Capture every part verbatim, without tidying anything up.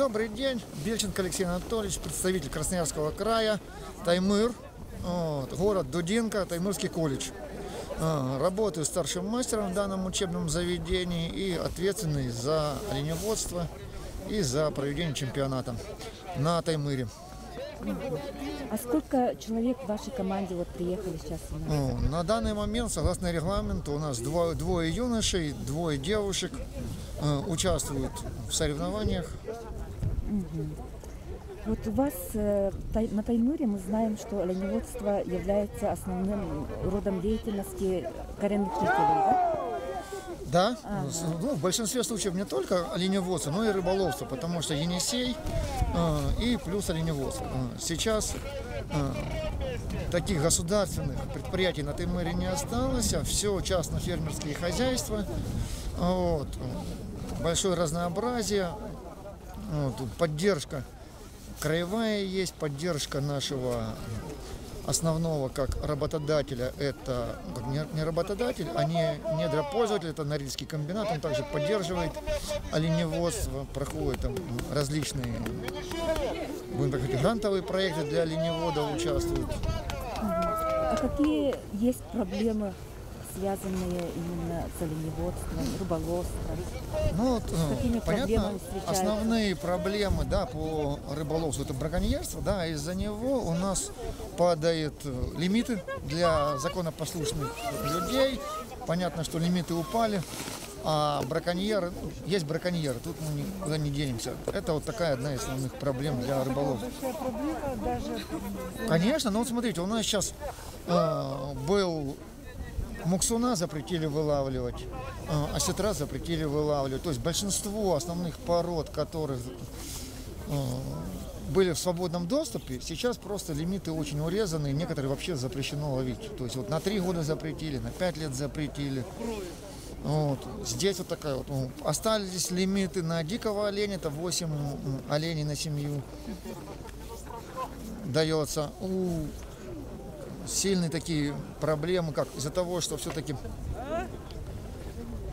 Добрый день, Бельченко Алексей Анатольевич, представитель Красноярского края, Таймыр, вот, город Дудинка, Таймырский колледж. Работаю старшим мастером в данном учебном заведении и ответственный за оленеводство и за проведение чемпионата на Таймыре. А сколько человек в вашей команде вот приехали сейчас? Ну, на данный момент, согласно регламенту, у нас двое, двое юношей, двое девушек э, участвуют в соревнованиях. Угу. Вот у вас э, тай, на Таймыре мы знаем, что оленеводство является основным родом деятельности коренных жителей, да? Да, ага. Ну, в большинстве случаев не только оленеводство, но и рыболовство, потому что Енисей э, и плюс оленеводство. Сейчас э, таких государственных предприятий на Таймыре не осталось, а все частно-фермерские хозяйства, вот, большое разнообразие, вот, поддержка краевая есть, поддержка нашего основного как работодателя, это как не работодатель, а не недропользователь, это Норильский комбинат, он также поддерживает оленеводство, проходят там различные, будем так говорить, грантовые проекты для оленеводов участвуют. А какие есть проблемы, связанные именно с оленеводством, рыболовством? Ну, с понятно, основные проблемы, да, по рыболовству — это браконьерство, да, из-за него у нас падают лимиты для законопослушных людей. Понятно, что лимиты упали, а браконьеры, есть браконьеры, тут мы никуда не денемся. Это вот такая одна из основных проблем для рыболовства. Конечно, но вот смотрите, у нас сейчас э, был... Муксуна запретили вылавливать, осетра запретили вылавливать. То есть большинство основных пород, которые были в свободном доступе, сейчас просто лимиты очень урезаны, и некоторые вообще запрещено ловить. То есть вот на три года запретили, на пять лет запретили. Вот. Здесь вот такая вот. Остались лимиты на дикого оленя, это восемь оленей на семью дается. У... Сильные такие проблемы, как из-за того, что все-таки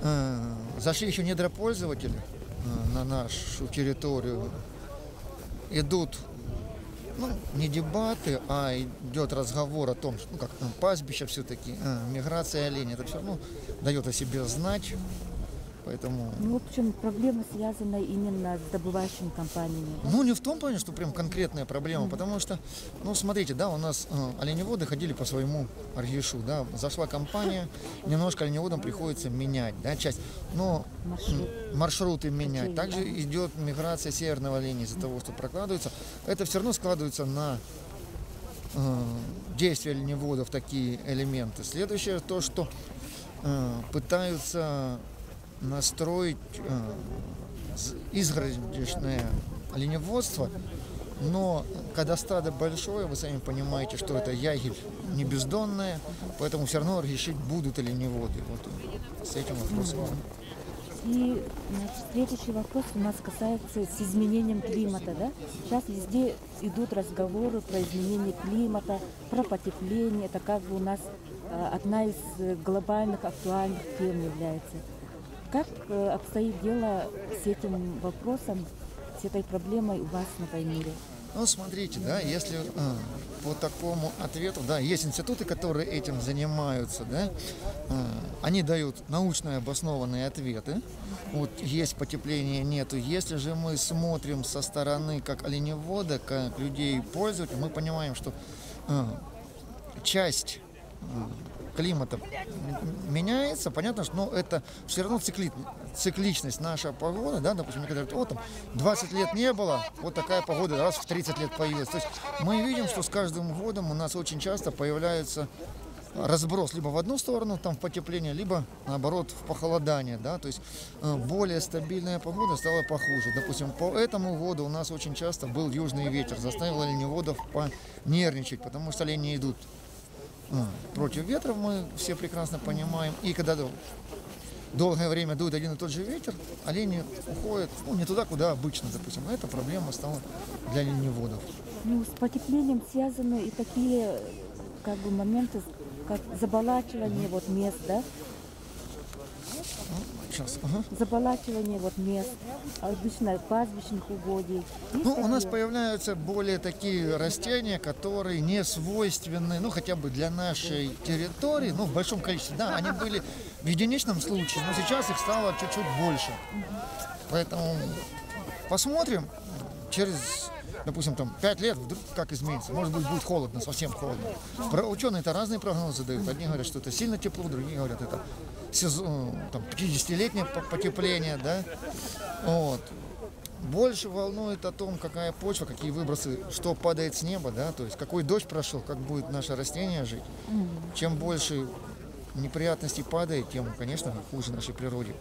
э, зашли еще недропользователи э, на нашу территорию. Идут, ну, не дебаты, а идет разговор о том, что, ну, как там, пастбище все-таки, э, миграция оленей, это все равно дает о себе знать. Поэтому... Ну, в общем, проблема связана именно с добывающими компаниями. Ну, не в том плане, что прям конкретная проблема, mm-hmm. потому что, ну, смотрите, да, у нас э, оленеводы ходили по своему аргишу, да, зашла компания, немножко оленеводам приходится менять, да, часть, но Маршрут. маршруты менять. Также идет миграция северного оленя из-за mm-hmm. того, что прокладывается. Это все равно складывается на э, действия оленеводов, такие элементы. Следующее то, что э, пытаются... настроить э, изгородочное оленеводство, но когда стадо большое, вы сами понимаете, что это ягель не бездонная, поэтому все равно решить будут оленеводы. Вот с этим вопросом. И, значит, следующий вопрос у нас касается с изменением климата, да? Сейчас везде идут разговоры про изменение климата, про потепление. Это как бы у нас э, одна из глобальных актуальных тем является. Как обстоит дело с этим вопросом, с этой проблемой у вас на Таймыре? Ну, смотрите, да, если э, по такому ответу, да, есть институты, которые этим занимаются, да, э, они дают научно обоснованные ответы. Вот есть потепление, нету. Если же мы смотрим со стороны как оленевода, как людей пользователей, мы понимаем, что э, часть... Э, климата меняется, понятно, что, но это все равно цикли, цикличность нашей погоды, да, допустим, говорят, о, там двадцать лет не было, вот такая погода раз в тридцать лет появилась. То есть мы видим, что с каждым годом у нас очень часто появляется разброс либо в одну сторону, там в потепление, либо наоборот в похолодание, да, то есть более стабильная погода стала похуже. Допустим, по этому году у нас очень часто был южный ветер, заставил оленеводов понервничать, потому что олени идут против ветра, мы все прекрасно понимаем. И когда долгое время дует один и тот же ветер, олени уходят, ну, не туда, куда обычно, допустим. Эта проблема стала для оленеводов. Ну, с потеплением связаны и такие, как бы, моменты, как заболачивание mm-hmm. вот, мест, да? сейчас. Ага. Заболачивание вот мест, обычно пастбищных угодий. Есть ну, у нас появляются более такие растения, которые не свойственны, ну, хотя бы для нашей территории, ну, в большом количестве. Да, они были в единичном случае, но сейчас их стало чуть-чуть больше. Поэтому посмотрим через... Допустим, там пять лет, вдруг как изменится. Может быть, будет холодно, совсем холодно. Ученые-то разные прогнозы дают. Одни говорят, что это сильно тепло, другие говорят, это сезон, там, пятидесятилетнее потепление. Да? Вот. Больше волнует о том, какая почва, какие выбросы, что падает с неба, да? То есть какой дождь прошел, как будет наше растение жить. Чем больше неприятностей падает, тем, конечно, хуже нашей природе.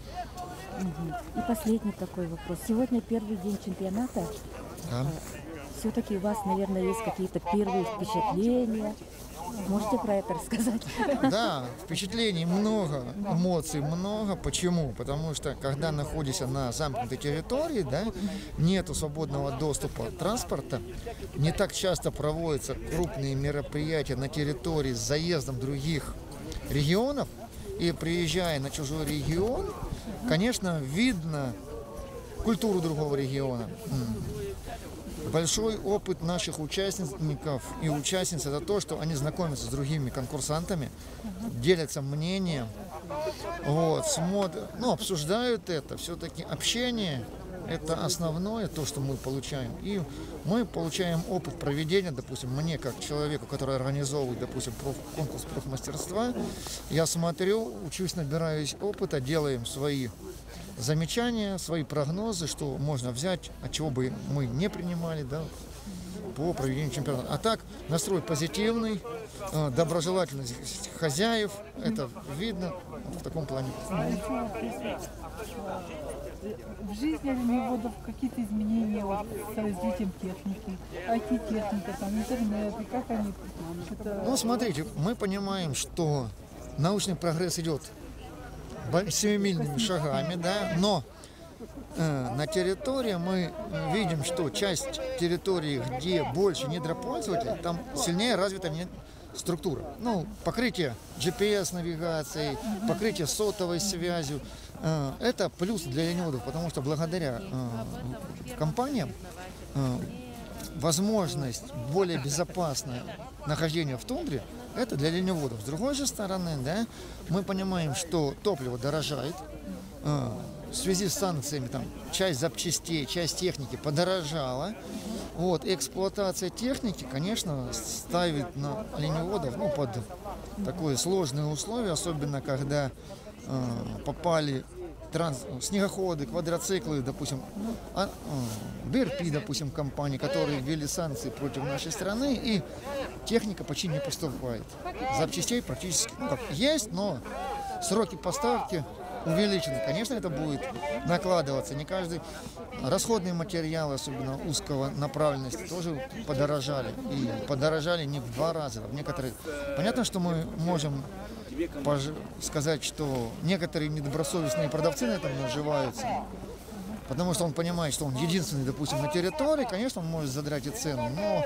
И последний такой вопрос. Сегодня первый день чемпионата. Да. Все-таки у вас, наверное, есть какие-то первые впечатления. Можете про это рассказать? Да, впечатлений много, эмоций много. Почему? Потому что, когда находишься на замкнутой территории, да, нету свободного доступа транспорта, не так часто проводятся крупные мероприятия на территории с заездом других регионов. И приезжая на чужой регион, конечно, видно культуру другого региона. Большой опыт наших участников и участниц – это то, что они знакомятся с другими конкурсантами, делятся мнением, вот, смотрят, ну, обсуждают это. Все-таки общение – это основное, то, что мы получаем. И мы получаем опыт проведения, допустим, мне, как человеку, который организовывает, допустим, проф, конкурс профмастерства, я смотрю, учусь, набираюсь опыта, делаем свои замечания, свои прогнозы, что можно взять, от чего бы мы не принимали, да, по проведению чемпионата. А так, настрой позитивный, доброжелательность хозяев, это видно в таком плане. В жизни они будут какие-то изменения вот, с развитием техники, ай ти-техника, интернет, и как они... Это... Ну, смотрите, мы понимаем, что научный прогресс идет семимильными шагами, да, но э, на территории мы видим, что часть территории, где больше недропользователей, там сильнее развита структура. Ну, покрытие джи пи эс-навигацией, покрытие сотовой связью. Э, это плюс для инвалидов, потому что благодаря э, компаниям э, возможность более безопасное нахождение в тундре, это для оленеводов. С другой же стороны, да, мы понимаем, что топливо дорожает. Э, в связи с санкциями там, часть запчастей, часть техники подорожала. Вот, эксплуатация техники, конечно, ставит на оленеводов, ну, под такое сложные условия, особенно когда э, попали Транс... снегоходы, квадроциклы, допустим, а... бэ эр пэ, допустим, компании, которые ввели санкции против нашей страны, и техника почти не поступает. Запчастей практически ну, как есть, но сроки поставки увеличены. Конечно, это будет накладываться. Не каждый... Расходные материалы, особенно узкого направленности, тоже подорожали. И подорожали не в два раза, а в некоторые... Понятно, что мы можем... сказать, что некоторые недобросовестные продавцы на этом наживаются, потому что он понимает, что он единственный, допустим, на территории, конечно, он может задрать и цену, но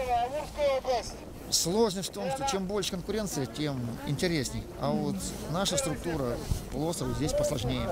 сложность в том, что чем больше конкуренция, тем интересней, а вот наша структура полуострова здесь посложнее.